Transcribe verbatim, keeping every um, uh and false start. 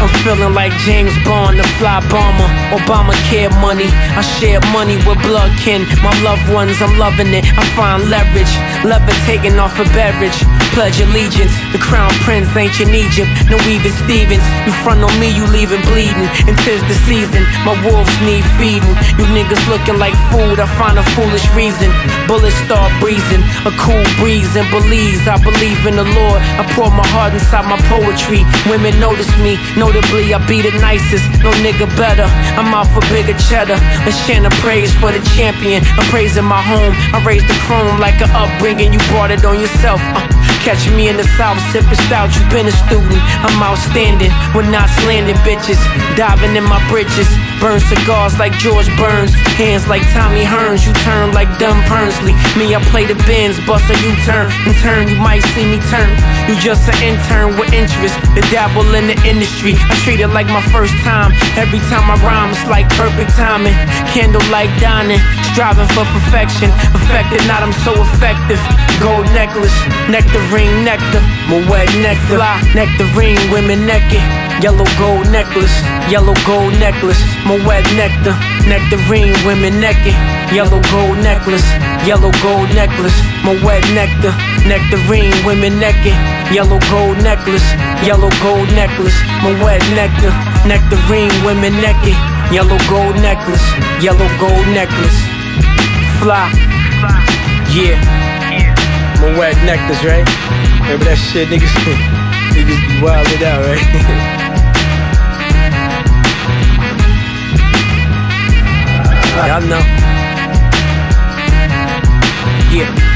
I'm feeling like James Bond, the fly bomber. Obamacare money, I share money with blood kin. My loved ones, I'm loving it. I find leverage, levitating off a beverage. Pledge allegiance, the crown prince, ancient Egypt. No even Stevens, you front on me, you leaving bleeding. And tis the season, my wolves need feeding. You niggas looking like food, I find a foolish reason. Bullets start breezing, a cool breeze in Belize. I believe in the Lord, I pour my heart inside my poetry. Women notice me. Notably, I be the nicest, no nigga better. I'm out for bigger cheddar. Let's chant a praise for the champion. I'm praising my home. I raised the chrome like an upbringing. You brought it on yourself. Uh, catching me in the south, sipping stout. You been a student. I'm outstanding. We're not slanding bitches. Diving in my britches. Burn cigars like George Burns. Hands like Tommy Hearns. You turn like Dunn Pernsley. Me, I play the bends. Bust a U-turn. In turn, you might see me turn. You just an intern with interest. The dabble in the industry. I treat it like my first time. Every time I rhyme, it's like perfect timing. Candlelight dining, striving for perfection. Affected, not I'm so effective. Gold necklace, nectar ring, nectar. My wet nectar, fly nectar ring, women naked. Yellow gold necklace, yellow gold necklace. My wet nectar, nectar ring, women naked. Yellow gold necklace, yellow gold necklace. My wet nectar, nectar ring, women naked. Yellow gold necklace, yellow gold necklace. My wet nectar, nectarine, women naked. Yellow gold necklace, yellow gold necklace. Fly, yeah. My wet necklace, right? Remember that shit, niggas? Niggas be wildin' out, right? Y'all know. Yeah.